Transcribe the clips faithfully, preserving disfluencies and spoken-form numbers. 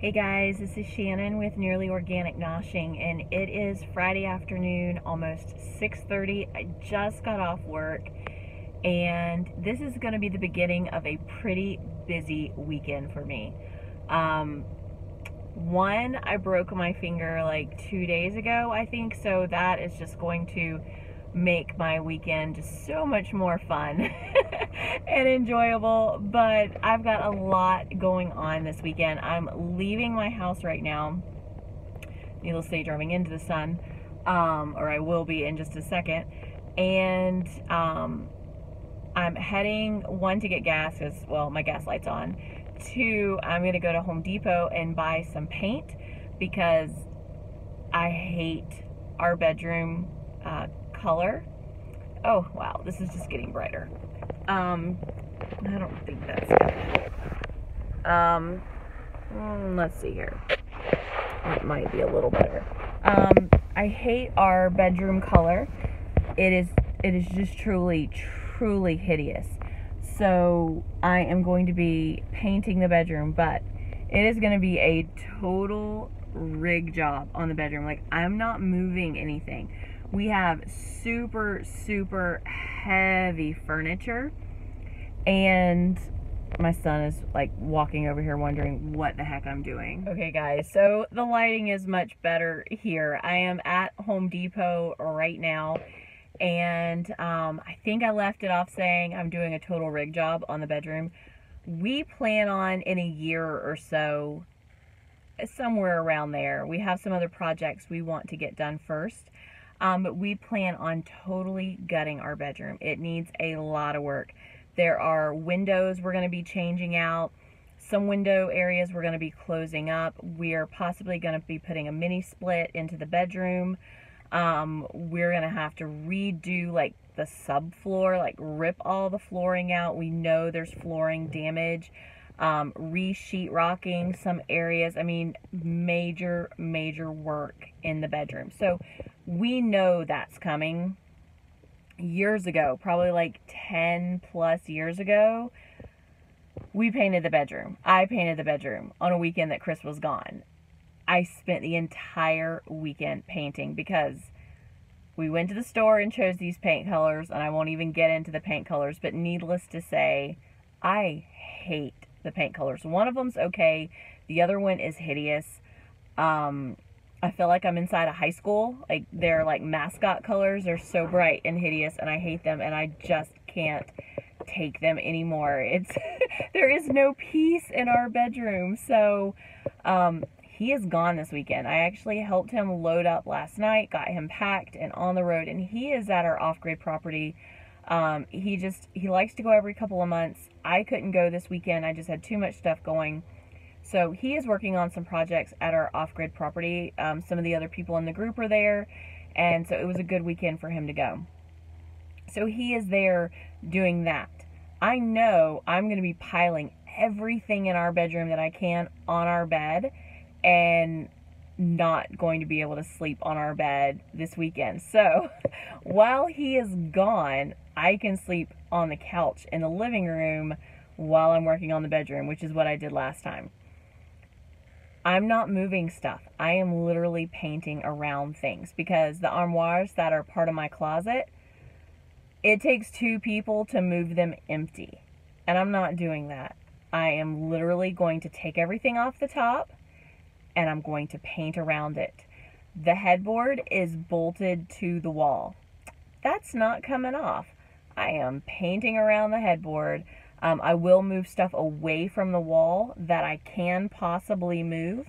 Hey guys, this is Shannon with Nearly Organic Noshing, and it is Friday afternoon, almost six thirty. I just got off work, and this is going to be the beginning of a pretty busy weekend for me. Um, one, I broke my finger like two days ago, I think, so that is just going to make my weekend just so much more fun and enjoyable. But I've got a lot going on this weekend. I'm leaving my house right now, needless to say, driving into the sun, um, or I will be in just a second, and um, I'm heading, one, to get gas because, well, my gas light's on. Two, I'm gonna go to Home Depot and buy some paint because I hate our bedroom uh, color. Oh wow, this is just getting brighter. Um, I don't think that's good. Um, let's see here. That might be a little better. Um, I hate our bedroom color. It is, it is just truly, truly hideous. So I am going to be painting the bedroom, but it is going to be a total rig job on the bedroom. Like, I'm not moving anything. We have super, super heavy furniture, and my son is like walking over here wondering what the heck I'm doing. Okay guys, so the lighting is much better here. I am at Home Depot right now, and um, I think I left it off saying I'm doing a total rig job on the bedroom. We plan on, in a year or so, somewhere around there, we have some other projects we want to get done first. Um, but we plan on totally gutting our bedroom. It needs a lot of work. There are windows we're going to be changing out. Some window areas we're going to be closing up. We're possibly going to be putting a mini split into the bedroom. Um, we're going to have to redo like the subfloor, like rip all the flooring out. We know there's flooring damage. Um, re-sheetrocking some areas. I mean, major, major work in the bedroom. So we know that's coming. Years ago, probably like ten plus years ago, we painted the bedroom. I painted the bedroom on a weekend that Chris was gone. I spent the entire weekend painting because we went to the store and chose these paint colors, and I won't even get into the paint colors, but needless to say, I hate the paint colors. One of them's okay. The other one is hideous. Um... I feel like I'm inside a high school. Like, they're like mascot colors. They're so bright and hideous, and I hate them, and I just can't take them anymore. It's there is no peace in our bedroom. So um, he is gone this weekend. I actually helped him load up last night, got him packed and on the road, and he is at our off-grid property. Um, he just, he likes to go every couple of months. I couldn't go this weekend. I just had too much stuff going. So he is working on some projects at our off-grid property. Um, some of the other people in the group are there, and so it was a good weekend for him to go. So he is there doing that. I know I'm going to be piling everything in our bedroom that I can on our bed, and not going to be able to sleep on our bed this weekend. So while he is gone, I can sleep on the couch in the living room while I'm working on the bedroom, which is what I did last time. I'm not moving stuff. I am literally painting around things because the armoires that are part of my closet, it takes two people to move them empty. And I'm not doing that. I am literally going to take everything off the top, and I'm going to paint around it. The headboard is bolted to the wall. That's not coming off. I am painting around the headboard. Um, I will move stuff away from the wall that I can possibly move,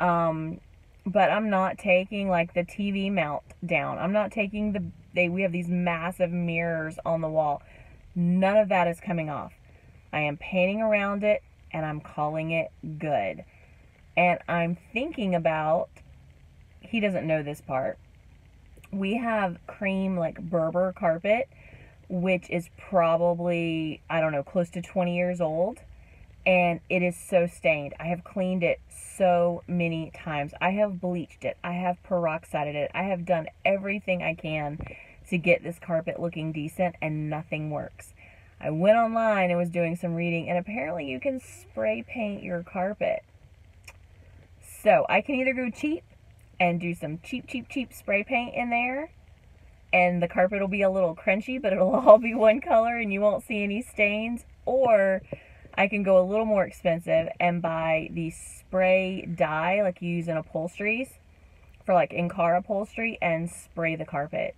um, but I'm not taking like the T V mount down. I'm not taking the, they, we have these massive mirrors on the wall. None of that is coming off. I am painting around it, and I'm calling it good. And I'm thinking about, he doesn't know this part, we have cream like Berber carpet, which is probably, I don't know, close to twenty years old, and it is so stained. I have cleaned it so many times. I have bleached it. I have peroxided it. I have done everything I can to get this carpet looking decent, and nothing works. I went online and was doing some reading, and apparently you can spray paint your carpet. So I can either go cheap and do some cheap, cheap, cheap spray paint in there, and the carpet will be a little crunchy, but it'll all be one color and you won't see any stains. Or I can go a little more expensive and buy the spray dye like you use in upholsteries, for like in car upholstery, and spray the carpet.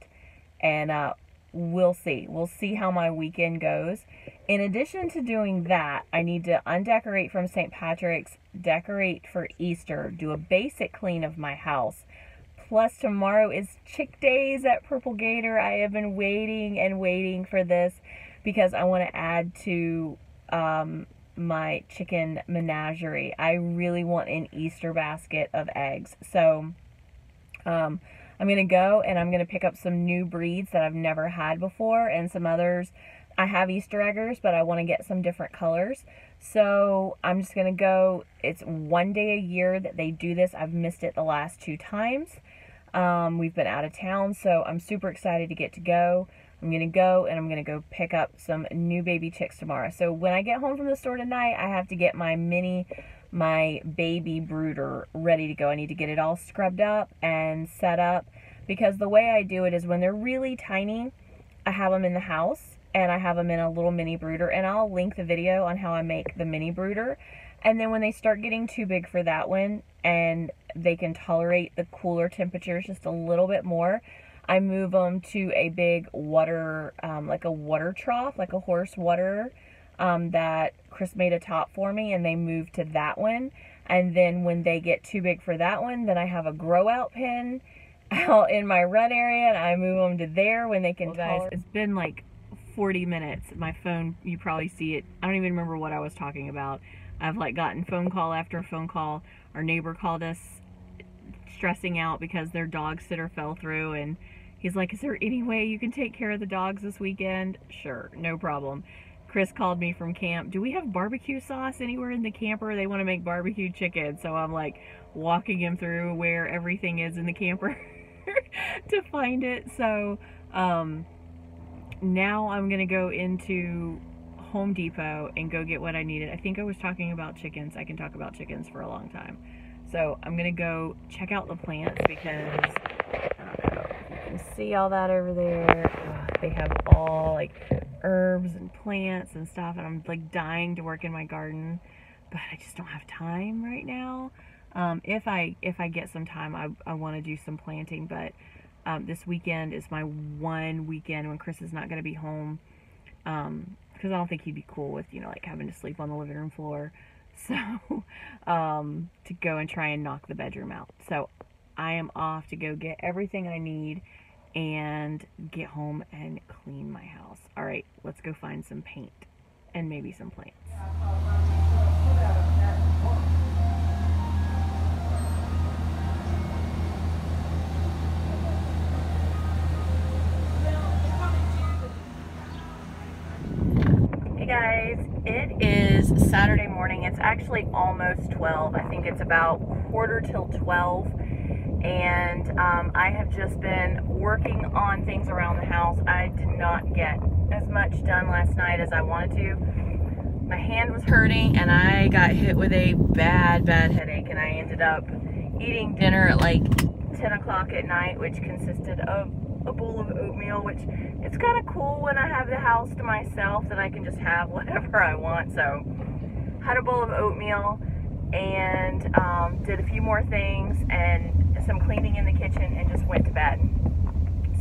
And uh, we'll see. We'll see how my weekend goes. In addition to doing that, I need to undecorate from Saint Patrick's, decorate for Easter, do a basic clean of my house. Plus tomorrow is Chick Days at Purple Gator. I have been waiting and waiting for this because I want to add to um, my chicken menagerie. I really want an Easter basket of eggs. So um, I'm going to go and I'm going to pick up some new breeds that I've never had before, and some others. I have Easter Eggers, but I want to get some different colors. So I'm just going to go. It's one day a year that they do this. I've missed it the last two times. Um, we've been out of town, so I'm super excited to get to go. I'm going to go and I'm going to go pick up some new baby chicks tomorrow. So when I get home from the store tonight, I have to get my mini, my baby brooder ready to go. I need to get it all scrubbed up and set up, because the way I do it is when they're really tiny, I have them in the house. And I have them in a little mini brooder, and I'll link the video on how I make the mini brooder. And then when they start getting too big for that one and they can tolerate the cooler temperatures just a little bit more, I move them to a big water, um, like a water trough, like a horse water um, that Chris made a top for me, and they move to that one. And then when they get too big for that one, then I have a grow out pen out in my run area, and I move them to there when they can. Well, guys, it's been like forty minutes. My phone, you probably see it. I don't even remember what I was talking about. I've like gotten phone call after phone call. Our neighbor called us stressing out because their dog sitter fell through, and he's like, is there any way you can take care of the dogs this weekend? Sure, no problem. Chris called me from camp. Do we have barbecue sauce anywhere in the camper? They want to make barbecue chicken. So I'm like walking him through where everything is in the camper to find it. So um now I'm gonna go into Home Depot and go get what I needed. I think I was talking about chickens. I can talk about chickens for a long time. So I'm gonna go check out the plants, because I don't know if you can see all that over there. Ugh, they have all like herbs and plants and stuff, and I'm like dying to work in my garden, but I just don't have time right now. Um, if I if I get some time, I, I want to do some planting, but Um, this weekend is my one weekend when Chris is not going to be home, um, because I don't think he'd be cool with, you know, like having to sleep on the living room floor. So um, to go and try and knock the bedroom out. So I am off to go get everything I need and get home and clean my house. All right, let's go find some paint and maybe some plants. Guys, it is Saturday morning. It's actually almost twelve. I think it's about quarter till twelve, and um, I have just been working on things around the house. I did not get as much done last night as I wanted to. My hand was hurting, and I got hit with a bad, bad headache, and I ended up eating dinner at like ten o'clock at night, which consisted of a bowl of oatmeal, which it's kind of cool when I have the house to myself that I can just have whatever I want. So had a bowl of oatmeal and um, did a few more things and some cleaning in the kitchen and just went to bed.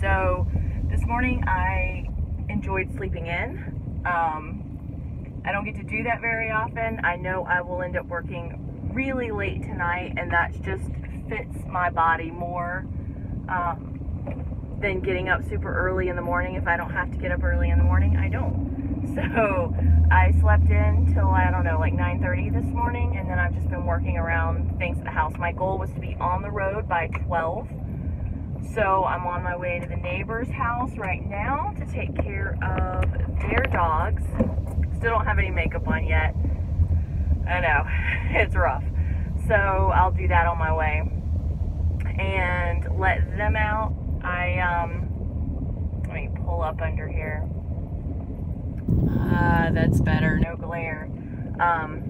So this morning I enjoyed sleeping in. Um, I don't get to do that very often. I know I will end up working really late tonight, and that just fits my body more. Um, than getting up super early in the morning. If I don't have to get up early in the morning, I don't. So I slept in till, I don't know, like nine thirty this morning, and then I've just been working around things at the house. My goal was to be on the road by twelve, so I'm on my way to the neighbor's house right now to take care of their dogs. Still don't have any makeup on yet. I know, it's rough. So I'll do that on my way and let them out. I, um, let me pull up under here. Ah, uh, that's better. No glare. Um,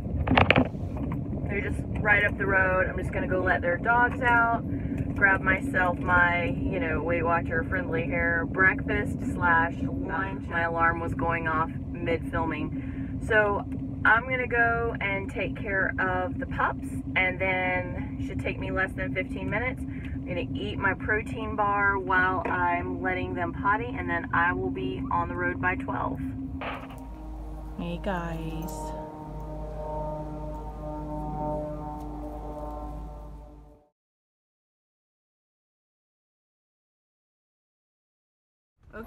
They're just right up the road. I'm just going to go let their dogs out, grab myself my, you know, Weight Watcher friendly hair breakfast slash lunch. My alarm was going off mid-filming. So I'm going to go and take care of the pups, and then should take me less than fifteen minutes. I'm going to eat my protein bar while I'm letting them potty, and then I will be on the road by twelve. Hey guys.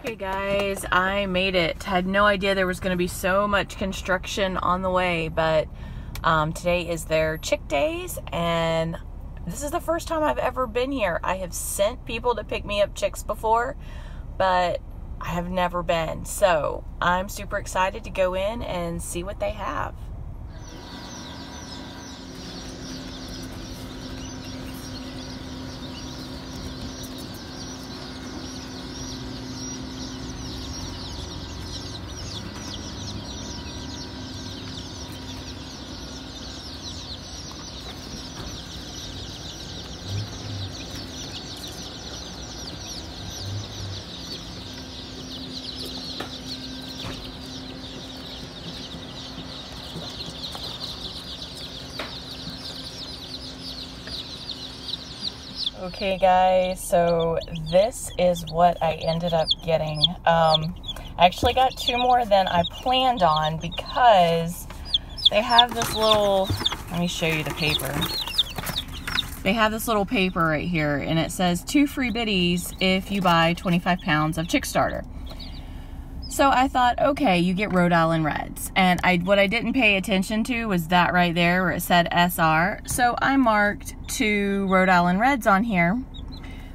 Okay guys, I made it. Had no idea there was going to be so much construction on the way, but um, today is their chick days, and this is the first time I've ever been here. I have sent people to pick me up chicks before, but I have never been. So I'm super excited to go in and see what they have. Okay guys, so this is what I ended up getting. Um, I actually got two more than I planned on because they have this little, let me show you the paper. They have this little paper right here, and it says two free biddies if you buy twenty-five pounds of Chick Starter. So I thought, okay, you get Rhode Island Reds. And I what I didn't pay attention to was that right there where it said S R. So I marked two Rhode Island Reds on here.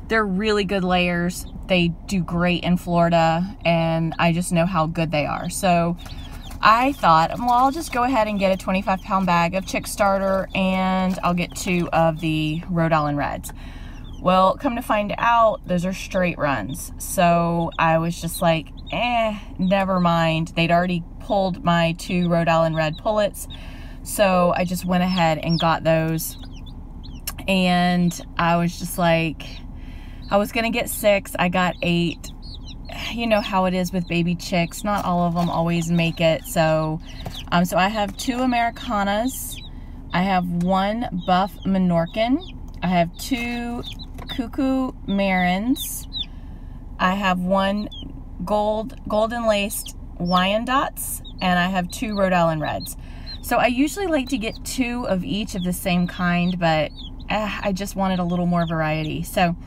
They're really good layers. They do great in Florida, and I just know how good they are. So I thought, well, I'll just go ahead and get a twenty-five pound bag of Chick Starter, and I'll get two of the Rhode Island Reds. Well, come to find out, those are straight runs. So I was just like, eh, never mind. They'd already pulled my two Rhode Island Red pullets. So I just went ahead and got those. And I was just like, I was gonna get six, I got eight. You know how it is with baby chicks. Not all of them always make it. So, um, so I have two Americanas. I have one Buff Menorcan. I have two Cuckoo Marins. I have one gold golden laced Wyandots, and I have two Rhode Island Reds. So I usually like to get two of each of the same kind, but uh, I just wanted a little more variety. So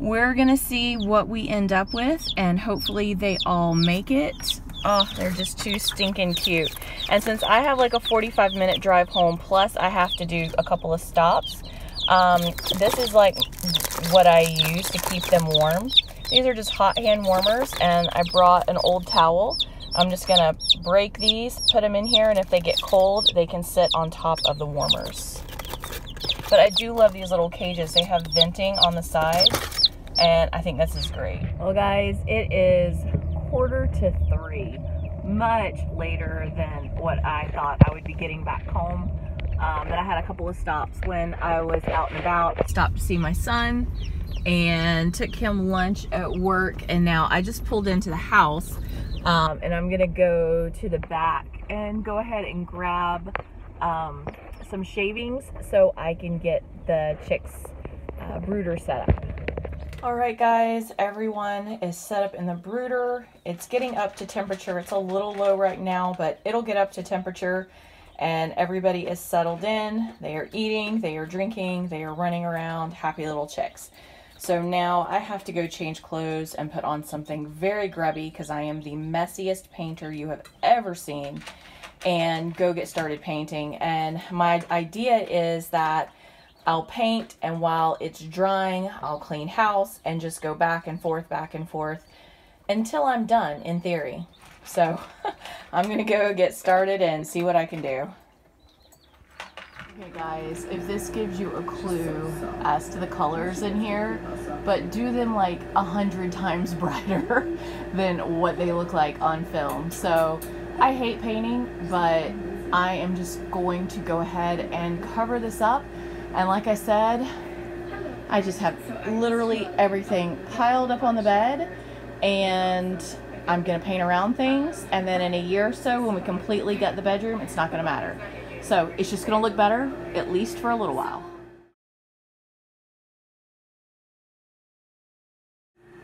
we're gonna see what we end up with, and hopefully they all make it. Oh, they're just too stinking cute. And since I have like a forty-five minute drive home, plus I have to do a couple of stops, Um, this is like what I use to keep them warm. These are just hot hand warmers, and I brought an old towel. I'm just gonna break these, put them in here, and if they get cold, they can sit on top of the warmers. But I do love these little cages. They have venting on the sides, and I think this is great. Well guys, it is quarter to three, much later than what I thought I would be getting back home. Um, but I had a couple of stops when I was out and about. Stopped to see my son and took him lunch at work, and now I just pulled into the house, um, and I'm gonna go to the back and go ahead and grab um, some shavings so I can get the chicks uh, brooder set up. All right guys, everyone is set up in the brooder. It's getting up to temperature. It's a little low right now, but it'll get up to temperature. And everybody is settled in. They are eating, they are drinking, they are running around, happy little chicks. So now I have to go change clothes and put on something very grubby, because I am the messiest painter you have ever seen, and go get started painting. And my idea is that I'll paint, and while it's drying, I'll clean house and just go back and forth, back and forth until I'm done, in theory. So I'm gonna go get started and see what I can do. Okay guys, if this gives you a clue as to the colors in here, but do them like a hundred times brighter than what they look like on film. So I hate painting, but I am just going to go ahead and cover this up. And like I said, I just have literally everything piled up on the bed, and I'm gonna paint around things, and then in a year or so when we completely gut the bedroom, it's not gonna matter. So it's just gonna look better, at least for a little while.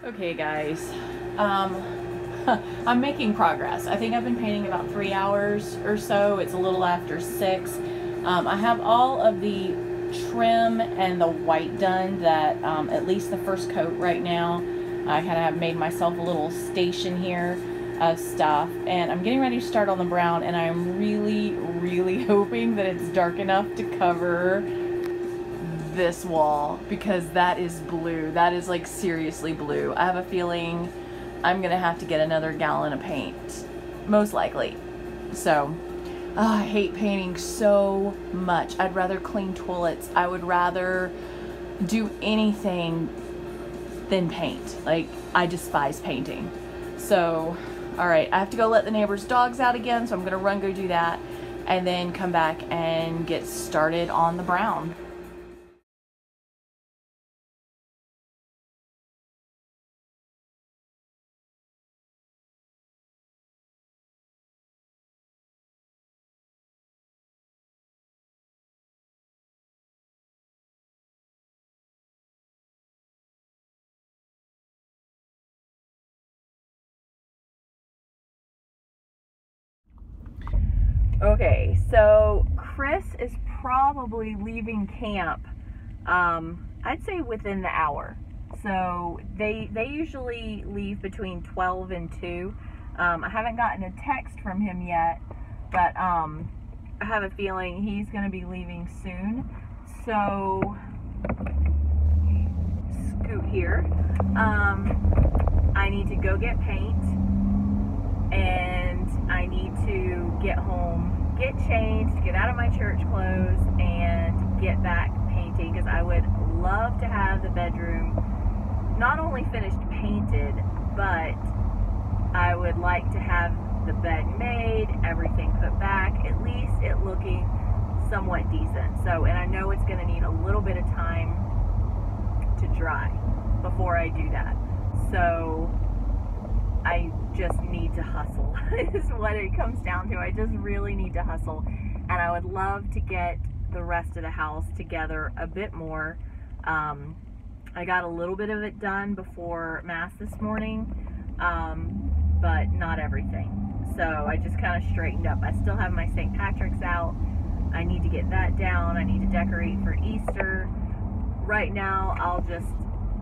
Okay guys, um, I'm making progress. I think I've been painting about three hours or so. It's a little after six. Um, I have all of the trim and the white done that um, at least the first coat right now. I kind of have made myself a little station here of stuff, and I'm getting ready to start on the brown, and I'm really, really hoping that it's dark enough to cover this wall, because that is blue. That is like seriously blue. I have a feeling I'm gonna have to get another gallon of paint, most likely. So oh, I hate painting so much. I'd rather clean toilets. I would rather do anything than paint. Like, I despise painting. So, all right, I have to go let the neighbor's dogs out again, so I'm gonna run, go do that, and then come back and get started on the brown. Okay, so Chris is probably leaving camp, um, I'd say within the hour. So they they usually leave between twelve and two. Um, I haven't gotten a text from him yet, but um, I have a feeling he's going to be leaving soon. So, scoot here. Um, I need to go get paint, and I need to get home, get changed, get out of my church clothes, and get back painting, because I would love to have the bedroom not only finished painted, but I would like to have the bed made, everything put back, at least it looking somewhat decent. So, and I know it's going to need a little bit of time to dry before I do that. So I just need to hustle is what it comes down to. I just really need to hustle, and I would love to get the rest of the house together a bit more. Um, I got a little bit of it done before Mass this morning, um, but not everything. So I just kind of straightened up. I still have my Saint Patrick's out. I need to get that down. I need to decorate for Easter. Right now, I'll just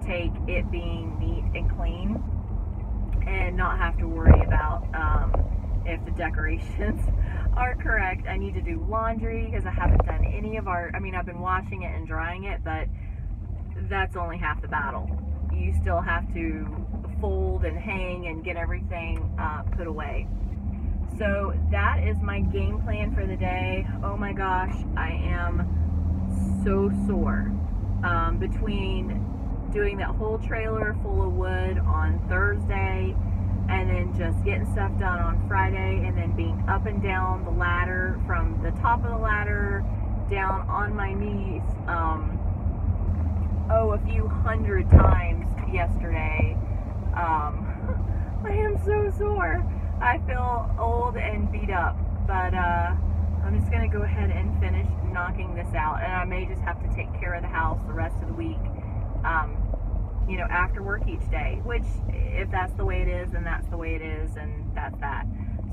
take it being neat and clean and not have to worry about um, if the decorations are correct. I need to do laundry, because I haven't done any of our, I mean, I've been washing it and drying it, but that's only half the battle. You still have to fold and hang and get everything uh, put away. So that is my game plan for the day. Oh my gosh, I am so sore. Um, between doing that whole trailer full of wood on Thursday, and then just getting stuff done on Friday, and then being up and down the ladder, from the top of the ladder down on my knees, um, oh, a few hundred times yesterday. Um, I am so sore. I feel old and beat up, but uh, I'm just gonna go ahead and finish knocking this out, and I may just have to take care of the house the rest of the week. Um, you know, after work each day, which if that's the way it is, then that's the way it is, and that's that.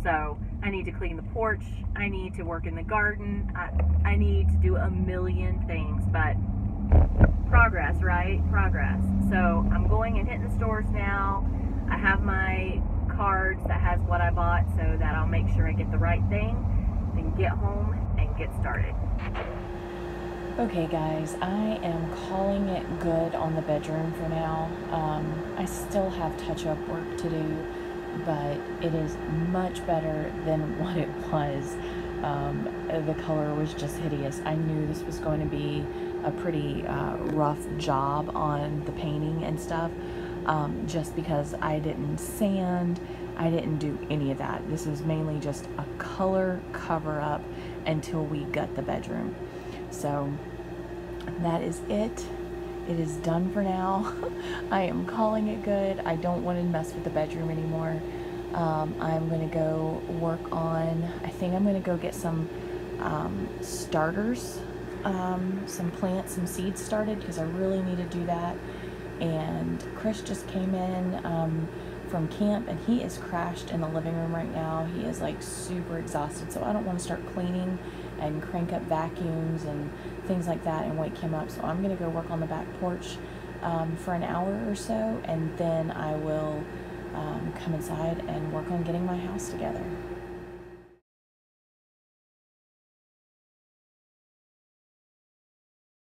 So I need to clean the porch, I need to work in the garden, I, I need to do a million things, but progress, right? Progress. So I'm going and hitting the stores now. I have my cards that has what I bought, so that I'll make sure I get the right thing, then get home and get started. Okay guys, I am calling it good on the bedroom for now. Um, I still have touch-up work to do, but it is much better than what it was. Um, the color was just hideous. I knew this was going to be a pretty uh, rough job on the painting and stuff, um, just because I didn't sand, I didn't do any of that. This was mainly just a color cover-up until we gut the bedroom. So that is it. It is done for now. I am calling it good. I don't want to mess with the bedroom anymore. Um, I'm going to go work on, I think I'm going to go get some um, starters, um, some plants, some seeds started, because I really need to do that. And Chris just came in um, from camp, and he is crashed in the living room right now. He is like super exhausted, so I don't want to start cleaning and crank up vacuums and things like that and wake him up. So I'm going to go work on the back porch um, for an hour or so, and then I will Um, come inside and work on getting my house together.